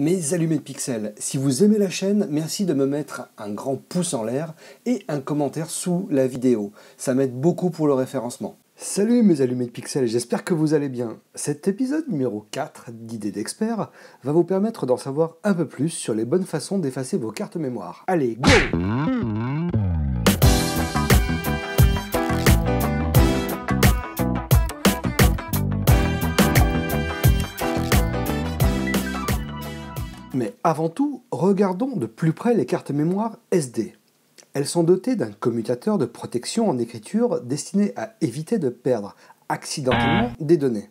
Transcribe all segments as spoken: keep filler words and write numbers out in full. Mes allumés de pixels, si vous aimez la chaîne, merci de me mettre un grand pouce en l'air et un commentaire sous la vidéo. Ça m'aide beaucoup pour le référencement. Salut mes allumés de pixels, j'espère que vous allez bien. Cet épisode numéro quatre d'Idées d'experts va vous permettre d'en savoir un peu plus sur les bonnes façons d'effacer vos cartes mémoire. Allez, go! Mais avant tout, regardons de plus près les cartes mémoire S D. Elles sont dotées d'un commutateur de protection en écriture destiné à éviter de perdre accidentellement des données.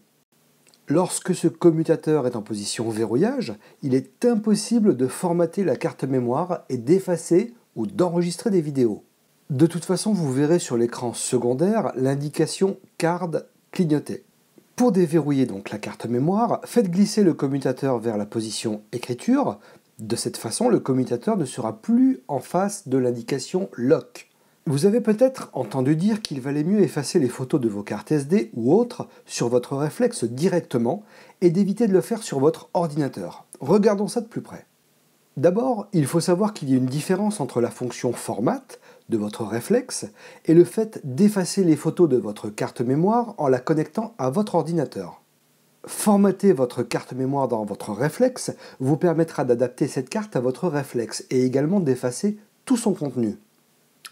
Lorsque ce commutateur est en position verrouillage, il est impossible de formater la carte mémoire et d'effacer ou d'enregistrer des vidéos. De toute façon, vous verrez sur l'écran secondaire l'indication card clignotée. Pour déverrouiller donc la carte mémoire, faites glisser le commutateur vers la position écriture. De cette façon, le commutateur ne sera plus en face de l'indication lock. Vous avez peut-être entendu dire qu'il valait mieux effacer les photos de vos cartes S D ou autres sur votre réflexe directement et d'éviter de le faire sur votre ordinateur. Regardons ça de plus près. D'abord, il faut savoir qu'il y a une différence entre la fonction format de votre réflexe et le fait d'effacer les photos de votre carte mémoire en la connectant à votre ordinateur. Formater votre carte mémoire dans votre réflexe vous permettra d'adapter cette carte à votre réflexe et également d'effacer tout son contenu.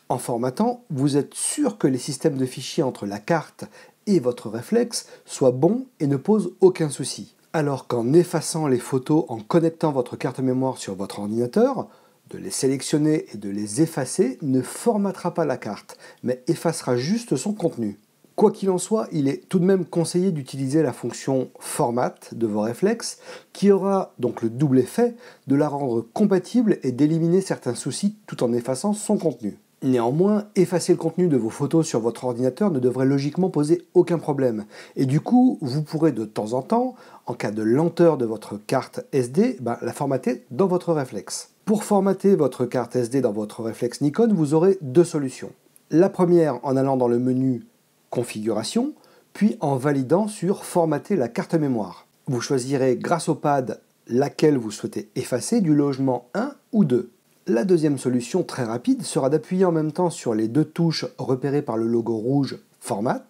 En formatant, vous êtes sûr que les systèmes de fichiers entre la carte et votre réflexe soient bons et ne posent aucun souci. Alors qu'en effaçant les photos en connectant votre carte mémoire sur votre ordinateur, de les sélectionner et de les effacer ne formatera pas la carte, mais effacera juste son contenu. Quoi qu'il en soit, il est tout de même conseillé d'utiliser la fonction format de vos réflexes, qui aura donc le double effet de la rendre compatible et d'éliminer certains soucis tout en effaçant son contenu. Néanmoins, effacer le contenu de vos photos sur votre ordinateur ne devrait logiquement poser aucun problème. Et du coup, vous pourrez de temps en temps, en cas de lenteur de votre carte S D, ben, la formater dans votre réflexe. Pour formater votre carte S D dans votre réflexe Nikon, vous aurez deux solutions. La première en allant dans le menu Configuration, puis en validant sur Formater la carte mémoire. Vous choisirez grâce au pad laquelle vous souhaitez effacer du logement un ou deux. La deuxième solution très rapide sera d'appuyer en même temps sur les deux touches repérées par le logo rouge Format.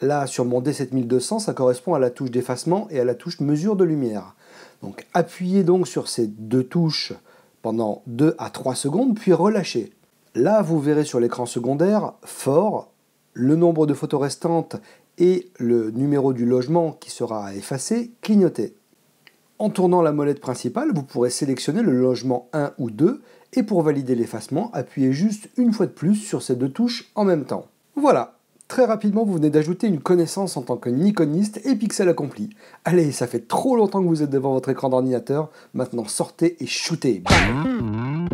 Là, sur mon D sept mille deux cents, ça correspond à la touche d'effacement et à la touche mesure de lumière. Donc appuyez donc sur ces deux touches pendant deux à trois secondes, puis relâchez. Là, vous verrez sur l'écran secondaire fort le nombre de photos restantes et le numéro du logement qui sera à effacer clignoté. En tournant la molette principale, vous pourrez sélectionner le logement un ou deux. Et pour valider l'effacement, appuyez juste une fois de plus sur ces deux touches en même temps. Voilà, très rapidement vous venez d'ajouter une connaissance en tant que Nikoniste et pixel accompli. Allez, ça fait trop longtemps que vous êtes devant votre écran d'ordinateur, maintenant sortez et shootez. Bam !